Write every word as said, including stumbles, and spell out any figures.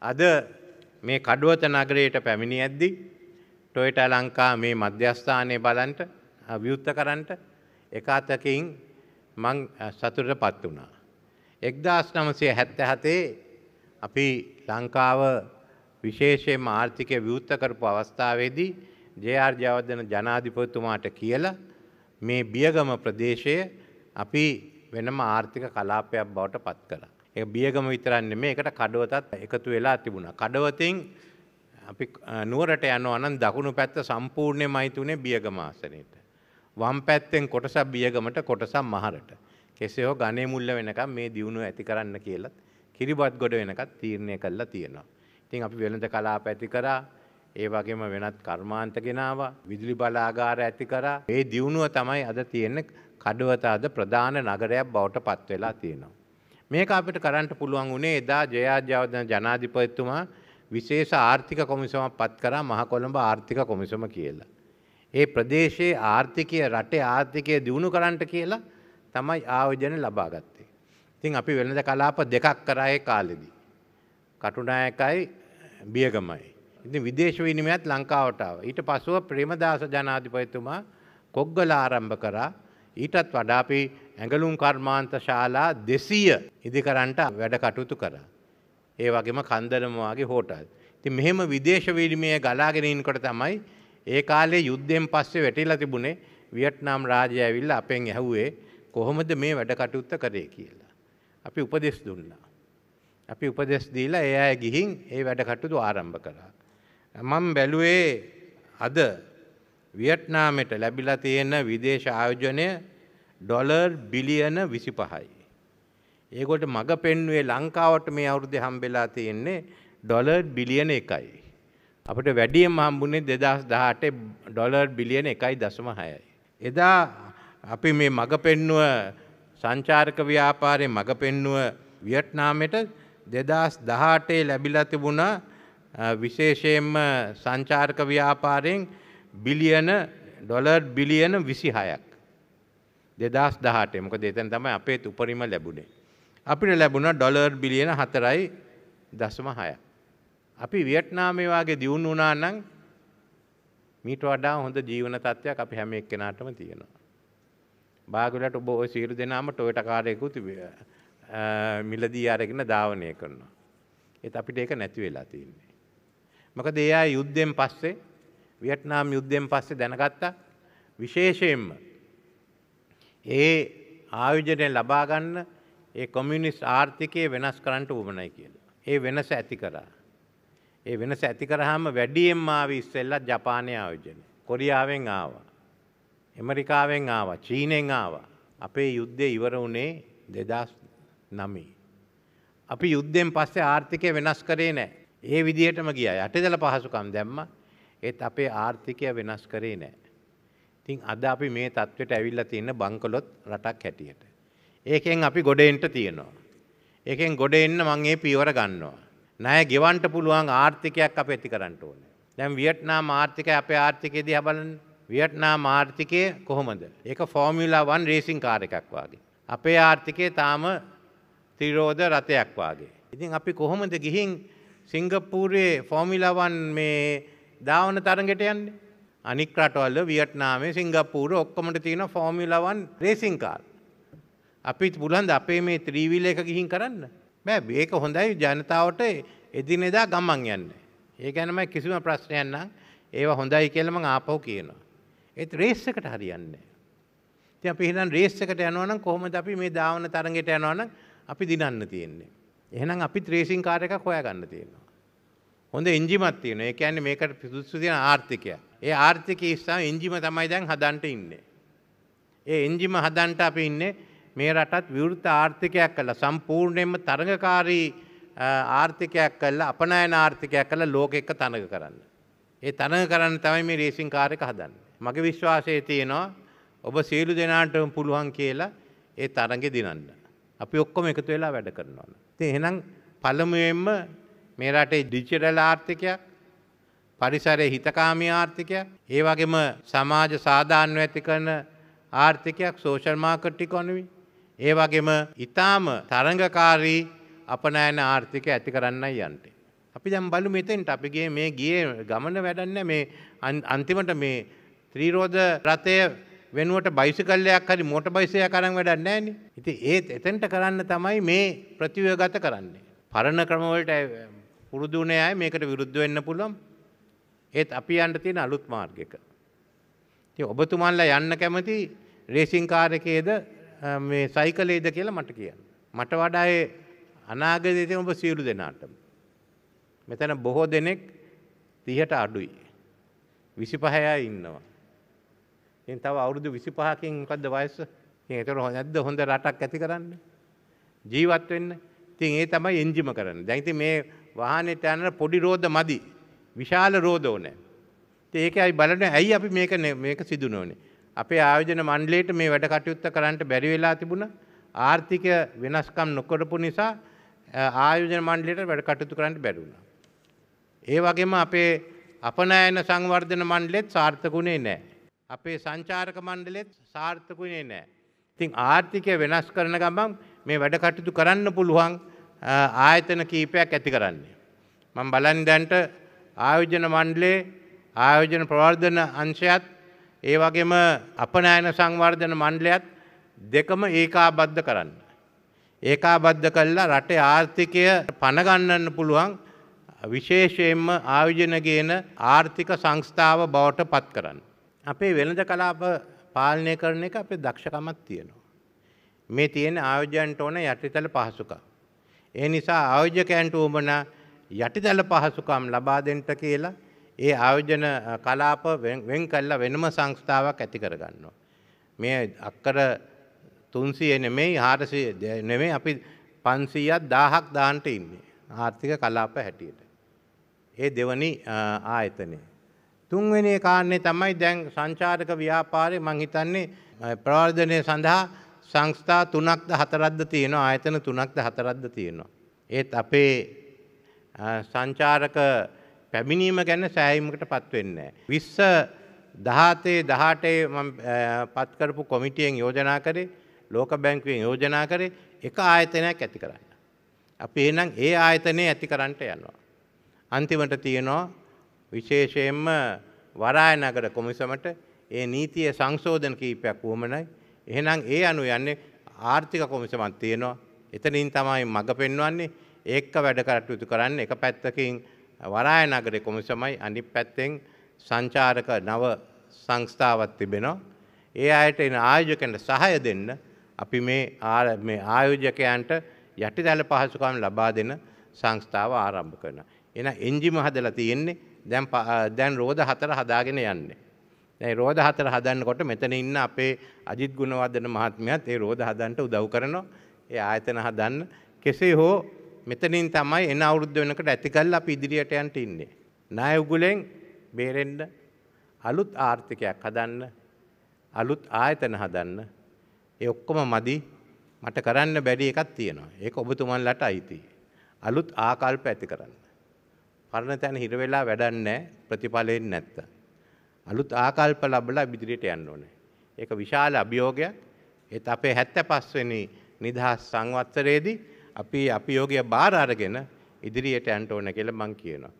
අද මේ කඩුවත නගරයට පැමිණි ඇද්දි ටොයොටා ලංකා මේ මධ්‍යස්ථානයේ බලන්ට අභියුත් කරන්නට එක අතකින් මං සතුටටපත් වුණා. එක්දාස් නවසිය හැත්තෑ හතේ අපි ලංකාව විශේෂයෙන්ම ආර්ථිකය විවෘත කරපු අවස්ථාවේදී ජේ ආර් ජයවර්ධන ජනාධිපතිතුමාට කියලා මේ බියගම ප්‍රදේශයේ අපි වෙනම ආර්ථික කලාපයක් බවට පත් කළා. ඒ බියගම විතරක් නෙමෙයි ඒකට කඩවතත් එකතු වෙලා තිබුණා. කඩවතෙන් අපි නුවරට යනවා නම් දකුණු පැත්ත සම්පූර්ණයෙන්මයි තුනේ බියගම ආසනෙට. වම් පැත්තෙන් කොටසක් බියගමට කොටසක් මහරට. කෙසේ හෝ ගණේ මුල්ල වෙනකම් මේ දියුණුව ඇති කරන්න කියලා කිරිබත් ගොඩ වෙනකම් තීරණය කළා තියෙනවා. ඉතින් අපි වෙළඳ කලාප ඇති කරා, ඒ වගේම වෙනත් කර්මාන්ත ගෙනාවා, විදුලි බලාගාර ඇති කරා. මේ දියුණුව තමයි අද තියෙන කඩවත අද ප්‍රධාන නගරයක් බවට පත් වෙලා තියෙනවා. මේක අපිට කරන්න පුළුවන් උනේ එදා ජේ ආර් ජයවර්ධන ජනාධිපතිතුමා විශේෂ ආර්ථික කොමිසමක් පත් කරා, මහ කොළඹ ආර්ථික කොමිසම කියලා. ඒ ප්‍රදේශයේ ආර්ථිකය, රටේ ආර්ථිකය දියුණු කරන්නට කියලා තමයි ආයෝජන ලබා ගත්තේ. ඉතින් අපි වෙළඳ කලාප දෙකක් කරා ඒ කාලෙදී. කටුනායකයි බියගමයි. ඉතින් විදේශ විනිමයත් ලංකාවට ආවා. ඊට පස්ව ප්‍රේමදාස ජනාධිපතිතුමා කොග්ගල ආරම්භ කරා. ඊටත් වඩා අපි ඇඟලුම් කර්මාන්ත ශාලා දෙසිය ඉදිකරන්නට වැඩ කටයුතු කරා. ඒ වගේම කන්දරම වගේ හෝටල්. ඉතින් මෙහෙම විදේශ විනිමය ගලාගෙන ඉන්නකොට තමයි ඒ කාලේ යුද්ධයෙන් පස්සේ වැටිලා තිබුණේ වියට්නාම් රාජ්‍යය ඇවිල්ලා අපෙන් ඇහුවේ කොහොමද මේ වැඩ කටයුත්ත කරේ කියලා. අපි උපදෙස් දුන්නා. අපි උපදෙස් දීලා ඒ අය ගිහින් ඒ වැඩ කටයුතු ආරම්භ කරා. මම බැලුවේ අද වියට්නාමයට ලැබිලා තියෙන විදේශ ආයෝජනය ඩොලර් බිලියන විසිපහයි. ඒකට මග පෙන්වුවේ ලංකාවට මේ අවුරුද්දේ හම්බෙලා තියෙන්නේ ඩොලර් බිලියන එකයි. අපිට වැඩියෙන් හම්බුනේ දෙදාස් දහඅටේ ඩොලර් බිලියන එකයි දශම හයයි. එදා අපි මේ මග පෙන්නුව සංචාරක ව්‍යාපාරයේ මග පෙන්නුව වියට්නාමයට දෙදාස් දහඅටේ ලැබිලා තිබුණා විශේෂයෙන්ම සංචාරක ව්‍යාපාරයෙන් බිලියන ඩොලර් බිලියන විසිහයක් දෙදාස් දහඅටේ. මොකද එතන තමයි අපේ උපරිම ලැබුණේ. අපිට ලැබුණා ඩොලර් බිලියන හතරයි දශම හය. අපි වියට්නාමයේ වාගේ දියුණු වුණා නම් මීට වඩා හොඳ ජීවන තත්ත්වයක් අපි හැම එක්කෙනාටම තියෙනවා. බාගලට ඔබ ඔය සීරු දෙනාම ටොයොටා කාර්යයකුත් මිලදී අරගෙන ධාවනය කරනවා. ඒත් අපිට ඒක නැති වෙලා තියෙන්නේ. මොකද ඒ ආය යුද්ධයෙන් පස්සේ වියට්නාම් යුද්ධයෙන් පස්සේ දැනගත්තා විශේෂයෙන්ම ඒ ආයෝජනය ලබා ගන්න ඒ කොමියුනිස්ට් ආර්ථිකය වෙනස් කරන්න උවමනයි කියලා. ඒ වෙනස ඇති කරා. ඒ වෙනස ඇති කරාම වැඩියෙන්ම ආවි ඉස්සෙල්ලා ජපානයේ ආයෝජනය. කොරියාවෙන් ආවා. ඇමරිකාවෙන් ආවා. චීනෙන් ආවා. අපේ යුද්ධය ඉවර වුණේ දෙදාස් නවයේ. අපි යුද්ධයෙන් පස්සේ ආර්ථිකය වෙනස් කරේ නැහැ. ඒ විදිහටම ගියා. යටිදල පහසුකම් දැම්මා. ඒත් අපේ ආර්ථිකය වෙනස් කරේ නැහැ. ඉතින් අද අපි මේ තත්ත්වයට ඇවිල්ලා තියෙන බංකොලොත් රටක් හැටියට. ඒකෙන් අපි ගොඩ එන්න තියෙනවා. ඒකෙන් ගොඩ එන්න මම මේ පියවර ගන්නවා. ණය ගෙවන්න පුළුවන් ආර්ථිකයක් අපි ඇති කරන්න ඕනේ. දැන් වියට්නාම් ආර්ථිකය අපේ ආර්ථිකය දිහා බලන්න. වියට්නාම් ආර්ථිකය කොහොමද? ඒක ෆෝමියුලා වන් රේසින් කාර් එකක් වගේ. අපේ ආර්ථිකය තාම තිරෝධ රථයක් වගේ. ඉතින් අපි කොහොමද ගිහින් සිංගප්පූරයේ ෆෝමියුලා වන් මේ දාවන තරඟට යන්නේ? අනික් රටවල වියට්නාමයේ සිංගප්පූරයේ ඔක්කොමද තියෙන ෆෝමියුලා වන් රේසින් කාර්. අපි පුළන්ද අපේ මේ ත්‍රිවිල එක ගිහින් කරන්න? බෑ. මේක හොඳයි ජනතාවට එදිනෙදා ගමන් යන්නේ. ඒ ගැනමයි කිසිම ප්‍රශ්නයක් නැහැ. ඒවා හොඳයි කියලා මම ආපහු කියනවා. ඒත් රේස් එකට හරියන්නේ නැහැ. ඉතින් අපි එහෙනම් රේස් එකට යනවා නම් කොහොමද අපි මේ දාවන තරඟට යනවා නම් අපි දිනන්න තියෙන්නේ. එහෙනම් අපි ත්‍රේසින් කාර් එකක් හොයාගන්න තියෙනවා. හොඳ එන්ජිමක් තියෙනවා. ඒ කියන්නේ මේකට සුදුසු තියෙන ආර්ථිකය. ඒ ආර්ථිකයේ ඉස්සම එන්ජිම තමයි දැන් හදන්න ඉන්නේ. ඒ එන්ජිම හදන්න අපි ඉන්නේ මේ රටත් විවෘත ආර්ථිකයක් කළා. සම්පූර්ණයෙන්ම තරඟකාරී ආර්ථිකයක් කළා. අපනයන ආර්ථිකයක් කළා ලෝකෙ එක්ක තරඟ කරන්න. ඒ තරඟ කරන්න තමයි මේ රේසින් කාර් එක හදන්නේ. මගේ විශ්වාසය තියෙනවා ඔබ සියලු දෙනාටම පුළුවන් කියලා ඒ තරඟේ දිනන්න. අපි ඔක්කොම එකතු වෙලා වැඩ කරනවා. ඉතින් එහෙනම් පළමුවෙන්ම මේ රටේ ඩිජිටල් ආර්ථිකයක්, පරිසරයේ හිතකාමී ආර්ථිකයක්, ඒ වගේම සමාජ සාධාරණව ඇති කරන ආර්ථිකයක්, සෝෂල් මාකට් ඉකොනොමි, ඒ වගේම ඊටාම තරඟකාරී අපනයන ආර්ථිකය ඇති කරන්නයි යන්නේ. අපි දැන් බලමු මෙතෙන්ට අපි ගියේ මේ ගියේ ගමන වැඩක් නැහැ මේ අන්තිමට මේ ත්‍රිරෝද රථය වෙනුවට බයිසිකල් එකක් හරි මෝටර් බයිසිකයක් අරන් වැඩක් නැහැ නේ. ඉතින් ඒ එතෙන්ට කරන්න තමයි මේ ප්‍රතිව්‍යුහගත කරන්නේ. පරණ ක්‍රම වලට පුරුදු වුණේ අය මේකට විරුද්ධ වෙන්න පුළුවන්. ඒත් අපි යන්න තියෙන අලුත් මාර්ගයක. ඉතින් ඔබතුමන්ලා යන්න කැමති රේසින් කාර් එකේද මේ සයිකලේද කියලා මට කියන්න. මට වඩා ඒ අනාගතයේදී ඔබ සියලු දෙනාටම මෙතන බොහෝ දෙනෙක් තිහට අඩුයි. විසිපහ අය ඉන්නවා. ඉතින් තව අවුරුදු විසිපහකින් මොකද්ද වයස? ඉතින් ඒතර හොඳද හොඳ රටක් ඇති කරන්න? ජීවත් වෙන්න. ඉතින් ඒ තමයි එන්ජිම කරන්නේ. දැන් ඉතින් මේ වාහනේ යන පොඩි රෝද මදි. විශාල රෝද ඕනේ. ඉතින් ඒකයි බලන්නේ ඇයි අපි මේක මේක සිදුනෝනේ. අපේ ආයෝජන මණ්ඩලයට මේ වැඩ කටයුත්ත කරන්න බැරි වෙලා තිබුණා. ආර්ථික වෙනස්කම් නොකරපු නිසා ආයෝජන මණ්ඩලයට වැඩ කටයුතු කරන්න බැරි වුණා. ඒ වගේම අපේ අපනයන සංවර්ධන මණ්ඩලෙත් සාර්ථකුනේ නැහැ. අපේ සංචාරක මණ්ඩලෙත් සාර්ථකුනේ නැහැ. ඉතින් ආර්ථිකය වෙනස් කරන ගමන් මේ වැඩ කටයුතු කරන්න පුළුවන් ආයතන කීපයක් ඇති කරන්නේ. මම බලන්නේ දැන්ට ආයෝජන මණ්ඩලයේ ආයෝජන ප්‍රවර්ධන අංශයත් ඒ වගේම අපනයන සංවර්ධන මණ්ඩලයත් දෙකම ඒකාබද්ධ කරන්න. ඒකාබද්ධ කළා රටේ ආර්ථිකය පණ ගන්නන්න පුළුවන් විශේෂයෙන්ම ආයෝජන ගේන ආර්ථික සංස්ථාව බවට පත් කරන්න. අපේ වෙළඳ කලාප පාලනය කරන එක අපේ දක්ෂකමක් තියෙනවා. මේ තියෙන ආයෝජනට ඕන යටිතල පහසුකම්. ඒ නිසා ආයෝජකයන්ට උවමනා යටිතල පහසුකම් ලබා දෙන්න කියලා ඒ ආයෝජන කලාප වෙන් කළා වෙනම සංස්ථාවක් ඇති කරගන්නවා. මේ අක්කර තුන්සිය නෙමෙයි හාරසිය නෙමෙයි අපි පන්සියයක් දහහක් දාන්නට ඉන්නේ ආර්ථික කලාප හැටියට. ඒ දෙවනි ආයතනය. තුන්වෙනි කාරණේ තමයි දැන් සංචාරක ව්‍යාපාරේ මම හිතන්නේ ප්‍රවර්ධනය සඳහා සංස්ථා තුනක්ද හතරක්ද තියෙනවා ආයතන තුනක්ද හතරක්ද තියෙනවා. ඒත් අපේ සංචාරක පැමිණීම ගැන සෑහීමකටපත් වෙන්නේ නැහැ. විස්ස දහතේ දහඅටේ මම පත් කරපු කොමිටියෙන් යෝජනා කරේ ලෝක බැංකුවෙන් යෝජනා කරේ එක ආයතනයක් ඇති කරන්න. අපි එහෙනම් ඒ ආයතනේ ඇති කරන්නට යනවා. අන්තිමට තියෙනවා විශේෂයෙන්ම වරාය නගර කොමිසමට ඒ නීතිය සංශෝධන කීපයක් වුමනයි. එහෙනම් ඒ අනුව යන්නේ ආර්ථික කොමිසමක් තියෙනවා. එතනින් තමයි මඟ පෙන්වන්නේ ඒක වැඩ කටයුතු කරන්න. එක පැත්තකින් වරාය නගර කොමිසමයි අනිත් පැත්තෙන් සංචාරක නව සංස්ථාවක් තිබෙනවා. ඒ අයට එන ආයෝජකයන්ට සහාය දෙන්න අපි මේ මේ ආයෝජකයන්ට යටිතල පහසුකම් ලබා දෙන සංස්ථාව ආරම්භ කරනවා. එහෙනම් එන්ජිම හදලා තියෙන්නේ දැන් දැන් රෝද හතර හදාගෙන යන්නේ. දැන් රෝද හතර හදනකොට මෙතන ඉන්න අපේ අජිත් ගුණවර්ධන මහත්මයාත් ඒ රෝද හදන්නට උදව් කරනවා. ඒ ආයතන හදන්න කෙසේ හෝ මෙතනින් තමයි එන අවුරුද්ද වෙනකොට ඇති කරලා අපි ඉදිරියට යන්න ඉන්නේ. ණය උගුලෙන් බේරෙන්න අලුත් ආර්ථිකයක් හදන්න අලුත් ආයතන හදන්න ඒ ඔක්කොම මදි මට කරන්න බැරි එකක් තියෙනවා. ඒක ඔබතුමන්ලට අයිති. අලුත් ආකල්ප ඇති කරන්න. පරණ තැන හිර වෙලා වැඩක් නැහැ ප්‍රතිඵලෙන්නේ නැත්තම්. අලුත් ආකල්ප ලැබලා ඉදිරියට යන්න ඕනේ. ඒක විශාල අභියෝගයක්. ඒත් අපේ හැත්තෑ පස් වෙනි නිදහස් සංවත්සරයේදී අපි අභියෝගය බාර අරගෙන ඉදිරියට යන්න ඕනේ කියලා මම කියනවා.